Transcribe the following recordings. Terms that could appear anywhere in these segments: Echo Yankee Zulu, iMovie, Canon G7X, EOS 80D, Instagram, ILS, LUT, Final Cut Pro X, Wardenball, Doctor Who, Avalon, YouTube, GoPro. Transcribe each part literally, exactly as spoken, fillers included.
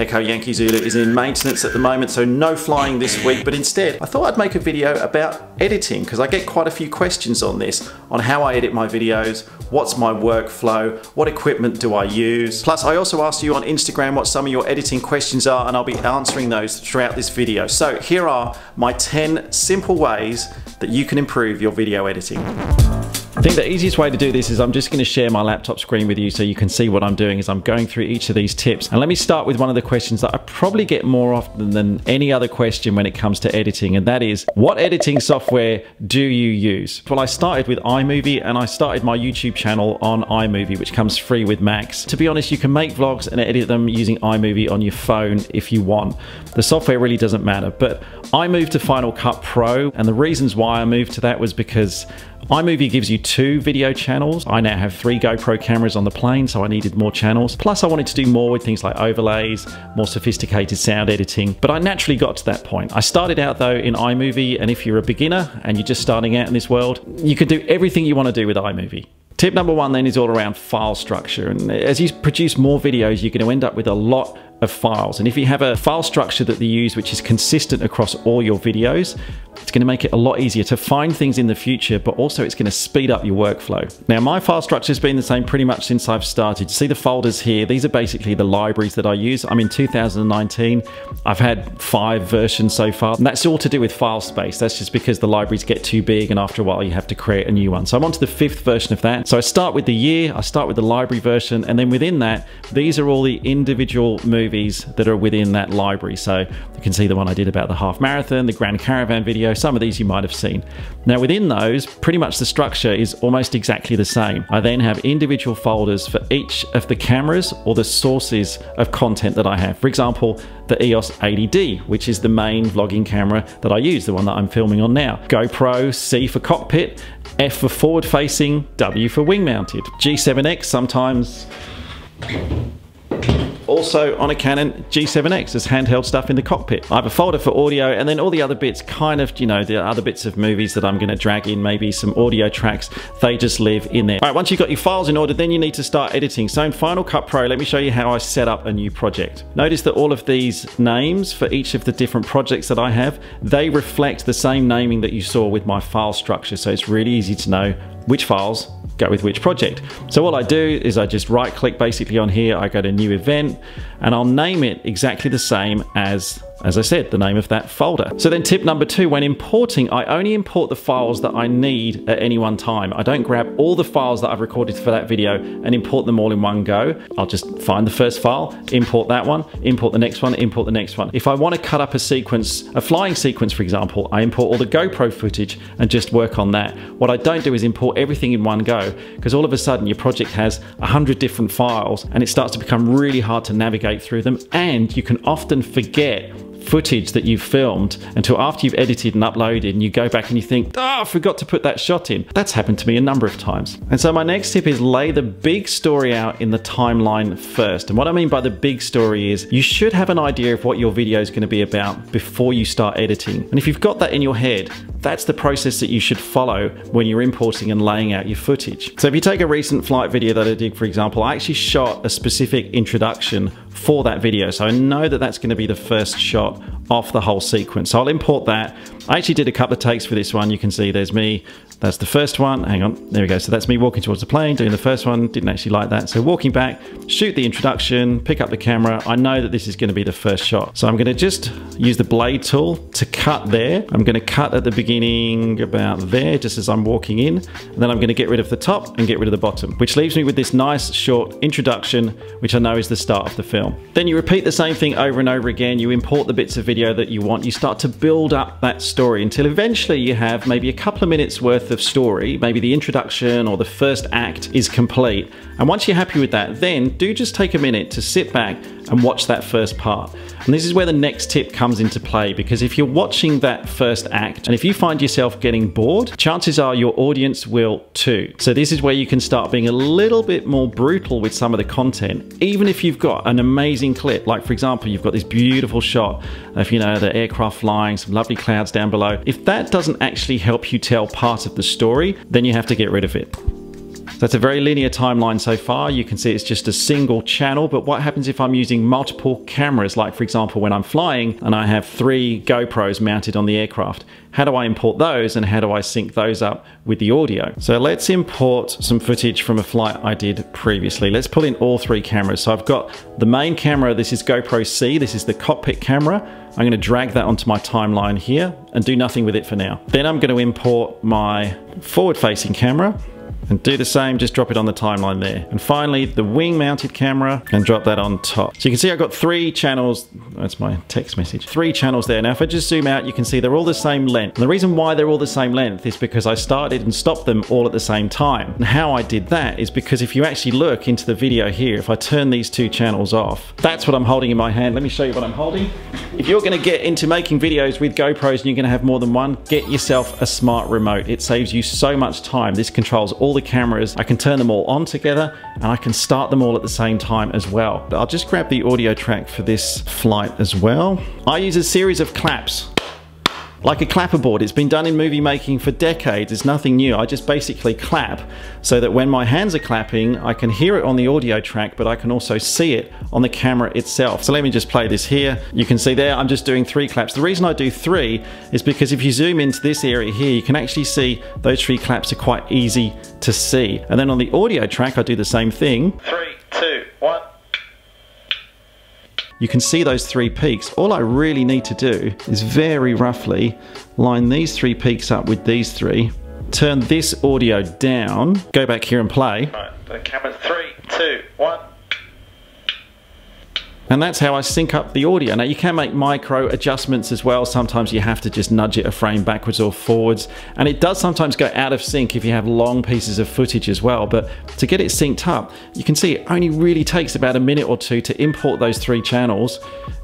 Echo Yankee Zulu is in maintenance at the moment, so no flying this week, but instead I thought I'd make a video about editing because I get quite a few questions on this, on how I edit my videos, what's my workflow, what equipment do I use. Plus I also asked you on Instagram what some of your editing questions are, and I'll be answering those throughout this video. So here are my ten simple ways that you can improve your video editing. I think the easiest way to do this is I'm just going to share my laptop screen with you so you can see what I'm doing as I'm going through each of these tips. And let me start with one of the questions that I probably get more often than any other question when it comes to editing, and that is, what editing software do you use? Well, I started with iMovie, and I started my YouTube channel on iMovie, which comes free with Macs. To be honest, you can make vlogs and edit them using iMovie on your phone if you want. The software really doesn't matter, but I moved to Final Cut Pro, and the reasons why I moved to that was because iMovie gives you two video channels. I now have three GoPro cameras on the plane, so I needed more channels. Plus I wanted to do more with things like overlays, more sophisticated sound editing, but I naturally got to that point. I started out though in iMovie, and if you're a beginner and you're just starting out in this world, you can do everything you want to do with iMovie. Tip number one then is all around file structure, and as you produce more videos, you're going to end up with a lot of files, and if you have a file structure that they use which is consistent across all your videos, it's going to make it a lot easier to find things in the future, but also it's going to speed up your workflow. Now my file structure has been the same pretty much since I've started. See the folders here, these are basically the libraries that I use. I'm in two thousand nineteen, I've had five versions so far, and that's all to do with file space. That's just because the libraries get too big and after a while you have to create a new one. So I'm on to the fifth version of that. So I start with the year, I start with the library version, and then within that, these are all the individual movies Movies that are within that library. So you can see the one I did about the half marathon, the Grand Caravan video, some of these you might have seen. Now within those, pretty much the structure is almost exactly the same. I then have individual folders for each of the cameras or the sources of content that I have. For example, the E O S eighty D, which is the main vlogging camera that I use, the one that I'm filming on now. GoPro, C for cockpit, F for forward facing, W for wing mounted. G seven X sometimes. Also on a Canon G seven X as handheld stuff in the cockpit. I have a folder for audio, and then all the other bits, kind of, you know, the other bits of movies that I'm gonna drag in, maybe some audio tracks, they just live in there. All right, once you've got your files in order, then you need to start editing. So in Final Cut Pro, let me show you how I set up a new project. Notice that all of these names for each of the different projects that I have, they reflect the same naming that you saw with my file structure. So it's really easy to know which files go with which project. So all I do is I just right click basically on here, I go to new event, and I'll name it exactly the same as, as I said, the name of that folder. So then tip number two, when importing, I only import the files that I need at any one time. I don't grab all the files that I've recorded for that video and import them all in one go. I'll just find the first file, import that one, import the next one, import the next one. If I want to cut up a sequence, a flying sequence for example, I import all the GoPro footage and just work on that. What I don't do is import everything in one go, because all of a sudden your project has a hundred different files and it starts to become really hard to navigate through them, and you can often forget footage that you've filmed until after you've edited and uploaded, and you go back and you think, ah, oh, I forgot to put that shot in. That's happened to me a number of times. And so my next tip is lay the big story out in the timeline first. And what I mean by the big story is you should have an idea of what your video is going to be about before you start editing. And if you've got that in your head, that's the process that you should follow when you're importing and laying out your footage. So if you take a recent flight video that I did, for example, I actually shot a specific introduction for that video. So I know that that's going to be the first shot off the whole sequence. So I'll import that. I actually did a couple of takes for this one. You can see there's me. That's the first one. Hang on. There we go. So that's me walking towards the plane, doing the first one. Didn't actually like that. So walking back, shoot the introduction, pick up the camera. I know that this is going to be the first shot. So I'm going to just use the blade tool to cut there. I'm going to cut at the beginning about there, just as I'm walking in. And then I'm going to get rid of the top and get rid of the bottom, which leaves me with this nice short introduction, which I know is the start of the film. Then you repeat the same thing over and over again. You import the bits of video that you want. You start to build up that story until eventually you have maybe a couple of minutes worth of story. Maybe the introduction or the first act is complete. And once you're happy with that, then do just take a minute to sit back and watch that first part. And this is where the next tip comes into play, because if you're watching that first act and if you find yourself getting bored, chances are your audience will too. So this is where you can start being a little bit more brutal with some of the content, even if you've got an amazing clip. Like for example, you've got this beautiful shot of, you know, the aircraft flying, some lovely clouds down below. If that doesn't actually help you tell part of the story, then you have to get rid of it. That's a very linear timeline so far. You can see it's just a single channel, but what happens if I'm using multiple cameras? Like for example, when I'm flying and I have three GoPros mounted on the aircraft. How do I import those and how do I sync those up with the audio? So let's import some footage from a flight I did previously. Let's pull in all three cameras. So I've got the main camera, this is GoPro C, this is the cockpit camera. I'm gonna drag that onto my timeline here and do nothing with it for now. Then I'm gonna import my forward-facing camera and do the same, just drop it on the timeline there. And finally, the wing mounted camera, and drop that on top. So you can see I've got three channels, that's my text message, three channels there. Now if I just zoom out, you can see they're all the same length. And the reason why they're all the same length is because I started and stopped them all at the same time. And how I did that is because if you actually look into the video here, if I turn these two channels off, that's what I'm holding in my hand. Let me show you what I'm holding. If you're gonna get into making videos with GoPros and you're gonna have more than one, get yourself a smart remote. It saves you so much time. This controls all the cameras. I can turn them all on together and I can start them all at the same time as well. I'll just grab the audio track for this flight as well. I use a series of claps. Like a clapperboard, it's been done in movie making for decades, it's nothing new. I just basically clap so that when my hands are clapping, I can hear it on the audio track, but I can also see it on the camera itself. So let me just play this here. You can see there, I'm just doing three claps. The reason I do three is because if you zoom into this area here, you can actually see those three claps are quite easy to see. And then on the audio track, I do the same thing. Three, two, one. You can see those three peaks. All I really need to do is very roughly line these three peaks up with these three, turn this audio down, go back here and play. Right, the camera, three, two, one. And that's how I sync up the audio. Now you can make micro adjustments as well. Sometimes you have to just nudge it a frame backwards or forwards. And it does sometimes go out of sync if you have long pieces of footage as well. But to get it synced up, you can see it only really takes about a minute or two to import those three channels,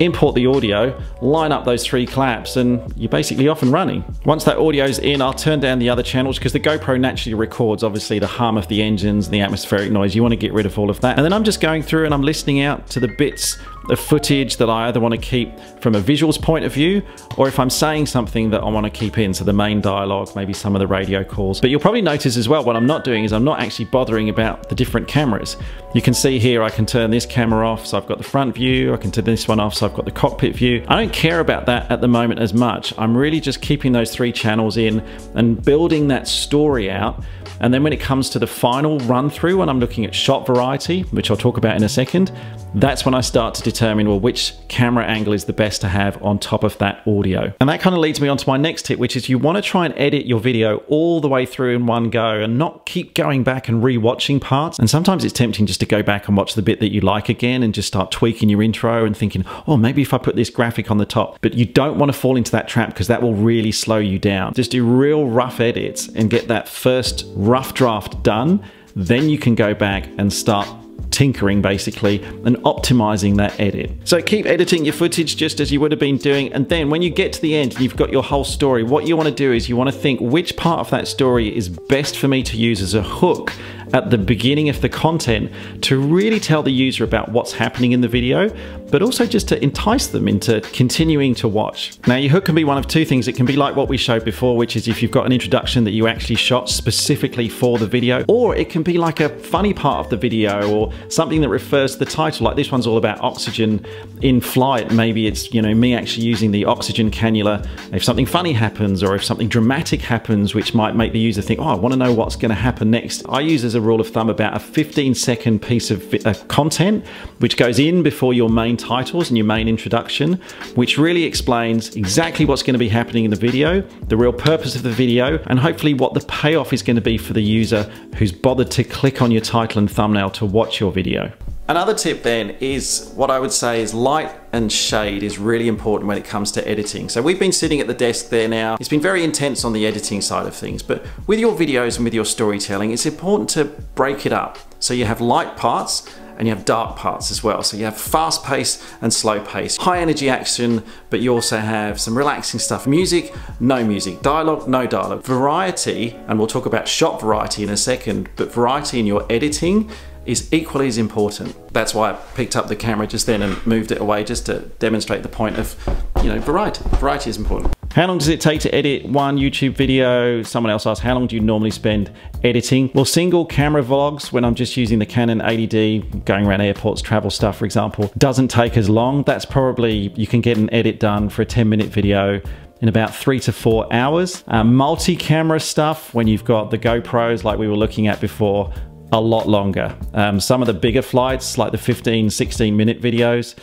import the audio, line up those three claps, and you're basically off and running. Once that audio's in, I'll turn down the other channels because the GoPro naturally records, obviously, the hum of the engines and the atmospheric noise. You wanna get rid of all of that. And then I'm just going through and I'm listening out to the bits the footage that I either want to keep from a visuals point of view, or if I'm saying something that I want to keep in, so the main dialogue, maybe some of the radio calls. But you'll probably notice as well, what I'm not doing is I'm not actually bothering about the different cameras. You can see here, I can turn this camera off, so I've got the front view, I can turn this one off, so I've got the cockpit view. I don't care about that at the moment as much. I'm really just keeping those three channels in and building that story out. And then when it comes to the final run through, when I'm looking at shot variety, which I'll talk about in a second, that's when I start to determine, well, which camera angle is the best to have on top of that audio. And that kind of leads me on to my next tip, which is you want to try and edit your video all the way through in one go and not keep going back and re-watching parts. And sometimes it's tempting just to go back and watch the bit that you like again and just start tweaking your intro and thinking, oh, maybe if I put this graphic on the top. But you don't want to fall into that trap because that will really slow you down. Just do real rough edits and get that first rough draft done. Then you can go back and start tinkering basically and optimizing that edit. So keep editing your footage just as you would have been doing, and then when you get to the end and you've got your whole story, what you want to do is you want to think which part of that story is best for me to use as a hook at the beginning of the content to really tell the user about what's happening in the video, but also just to entice them into continuing to watch. Now your hook can be one of two things. It can be like what we showed before, which is if you've got an introduction that you actually shot specifically for the video, or it can be like a funny part of the video or something that refers to the title, like this one's all about oxygen in flight. Maybe it's, you know, me actually using the oxygen cannula if something funny happens or if something dramatic happens, which might make the user think, oh, I want to know what's going to happen next. I use as a rule of thumb about a fifteen second piece of uh, content, which goes in before your main titles and your main introduction, which really explains exactly what's going to be happening in the video, the real purpose of the video, and hopefully what the payoff is going to be for the user who's bothered to click on your title and thumbnail to watch your video. Another tip then is what I would say is light and shade is really important when it comes to editing. So we've been sitting at the desk there now. It's been very intense on the editing side of things, but with your videos and with your storytelling, it's important to break it up. So you have light parts and you have dark parts as well. So you have fast pace and slow pace, high energy action, but you also have some relaxing stuff. Music, no music, dialogue, no dialogue. Variety, and we'll talk about shot variety in a second, but variety in your editing is equally as important. That's why I picked up the camera just then and moved it away just to demonstrate the point of, you know, variety. Variety is important. How long does it take to edit one YouTube video? Someone else asked, how long do you normally spend editing? Well, single camera vlogs, when I'm just using the Canon eighty D, going around airports, travel stuff, for example, doesn't take as long. That's probably, you can get an edit done for a ten minute video in about three to four hours. Uh, multi-camera stuff, when you've got the GoPros like we were looking at before, a lot longer. Um, some of the bigger flights, like the fifteen, sixteen minute videos,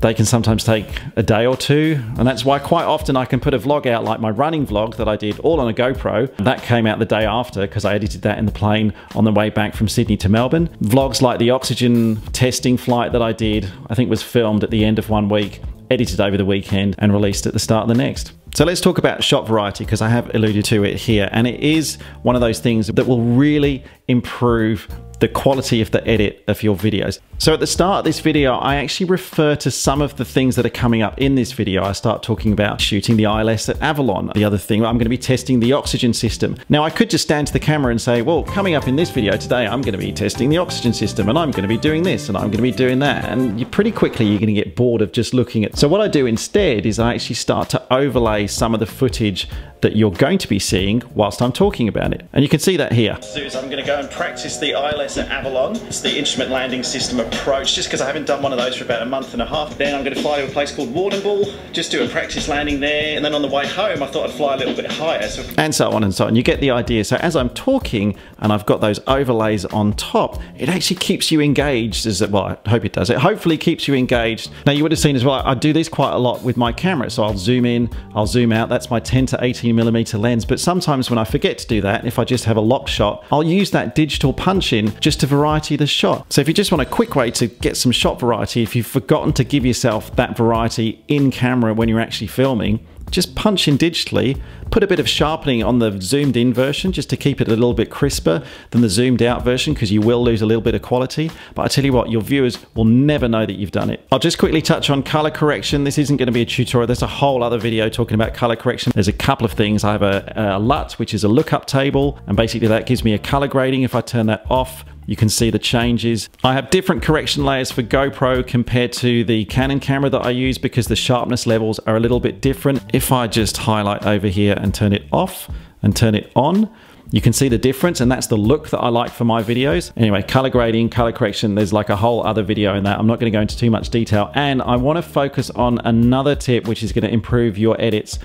they can sometimes take a day or two. And that's why quite often I can put a vlog out, like my running vlog that I did all on a GoPro. That came out the day after because I edited that in the plane on the way back from Sydney to Melbourne. Vlogs like the oxygen testing flight that I did, I think was filmed at the end of one week, edited over the weekend and released at the start of the next. So let's talk about shot variety, because I have alluded to it here, and it is one of those things that will really improve the quality of the edit of your videos. So at the start of this video, I actually refer to some of the things that are coming up in this video. I start talking about shooting the I L S at Avalon. The other thing, I'm gonna be testing the oxygen system. Now I could just stand to the camera and say, well, coming up in this video today, I'm gonna be testing the oxygen system, and I'm gonna be doing this, and I'm gonna be doing that. And you pretty quickly, you're gonna get bored of just looking at. So what I do instead is I actually start to overlay some of the footage that you're going to be seeing whilst I'm talking about it. And you can see that here. I'm gonna go and practice the I L S at Avalon. It's the instrument landing system approach, just because I haven't done one of those for about a month and a half. Then I'm gonna fly to a place called Wardenball, just do a practice landing there. And then on the way home, I thought I'd fly a little bit higher. So and so on and so on, you get the idea. So as I'm talking and I've got those overlays on top, it actually keeps you engaged, as it, well, I hope it does. It hopefully keeps you engaged. Now you would have seen as well, I do this quite a lot with my camera. So I'll zoom in, I'll zoom out. That's my ten to eighteen millimeter lens. But sometimes when I forget to do that, if I just have a lock shot, I'll use that digital punch in just to variety the shot. So if you just want a quick way to get some shot variety, if you've forgotten to give yourself that variety in camera when you're actually filming, just punch in digitally, put a bit of sharpening on the zoomed in version just to keep it a little bit crisper than the zoomed out version, because you will lose a little bit of quality. But I tell you what, your viewers will never know that you've done it. I'll just quickly touch on color correction. This isn't going to be a tutorial. There's a whole other video talking about color correction. There's a couple of things. I have a, a L U T, which is a lookup table, and basically that gives me a color grading. If I turn that off, you can see the changes. I have different correction layers for GoPro compared to the Canon camera that I use, because the sharpness levels are a little bit different. If I just highlight over here and turn it off and turn it on, you can see the difference, and that's the look that I like for my videos. Anyway, color grading, color correction, there's like a whole other video in that. I'm not gonna go into too much detail. And I wanna focus on another tip, which is gonna improve your edits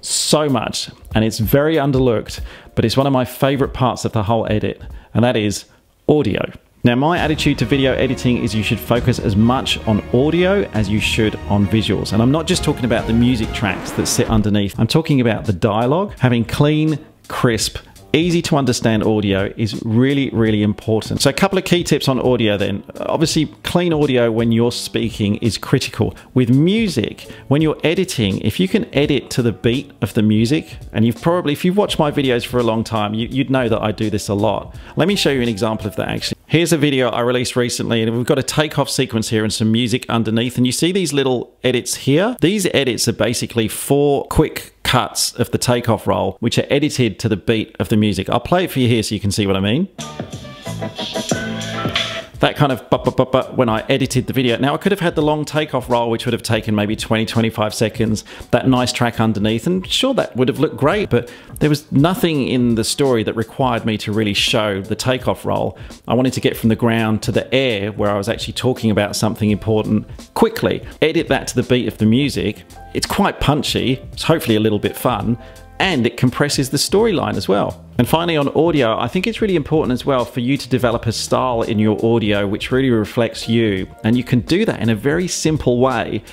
so much. And it's very underlooked, but it's one of my favorite parts of the whole edit, and that is audio. Now, my attitude to video editing is you should focus as much on audio as you should on visuals. And I'm not just talking about the music tracks that sit underneath. I'm talking about the dialogue. Having clean, crisp, easy to understand audio is really, really important. So a couple of key tips on audio then. Obviously, clean audio when you're speaking is critical. With music, when you're editing, if you can edit to the beat of the music, and you've probably, if you've watched my videos for a long time, you, you'd know that I do this a lot. Let me show you an example of that actually. Here's a video I released recently, and we've got a takeoff sequence here and some music underneath, and you see these little edits here. These edits are basically four quick cuts of the takeoff roll, which are edited to the beat of the music. I'll play it for you here so you can see what I mean. That kind of but, but, but, but when I edited the video. Now I could have had the long takeoff roll, which would have taken maybe twenty, twenty-five seconds, that nice track underneath, and sure, that would have looked great, but there was nothing in the story that required me to really show the takeoff roll. I wanted to get from the ground to the air where I was actually talking about something important quickly. Edit that to the beat of the music. It's quite punchy. It's hopefully a little bit fun, and it compresses the storyline as well. And finally on audio, I think it's really important as well for you to develop a style in your audio which really reflects you. And you can do that in a very simple way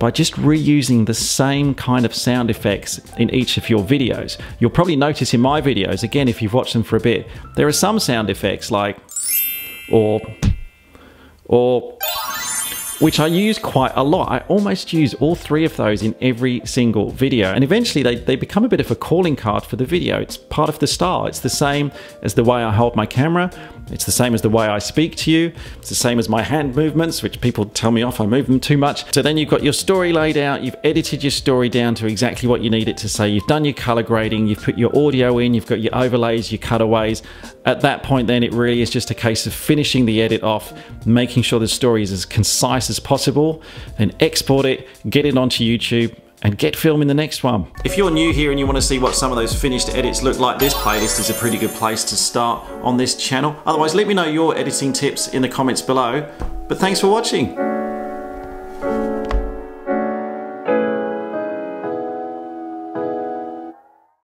by just reusing the same kind of sound effects in each of your videos. You'll probably notice in my videos, again, if you've watched them for a bit, there are some sound effects like, or, or, which I use quite a lot. I almost use all three of those in every single video. And eventually they, they become a bit of a calling card for the video. It's part of the style. It's the same as the way I hold my camera. It's the same as the way I speak to you. It's the same as my hand movements, which people tell me off, I move them too much. So then you've got your story laid out. You've edited your story down to exactly what you need it to say. You've done your color grading. You've put your audio in. You've got your overlays, your cutaways. At that point then, it really is just a case of finishing the edit off, making sure the story is as concise as possible, then export it, get it onto YouTube, and get filming the next one. If you're new here and you want to see what some of those finished edits look like, this playlist is a pretty good place to start on this channel. Otherwise, let me know your editing tips in the comments below. But thanks for watching.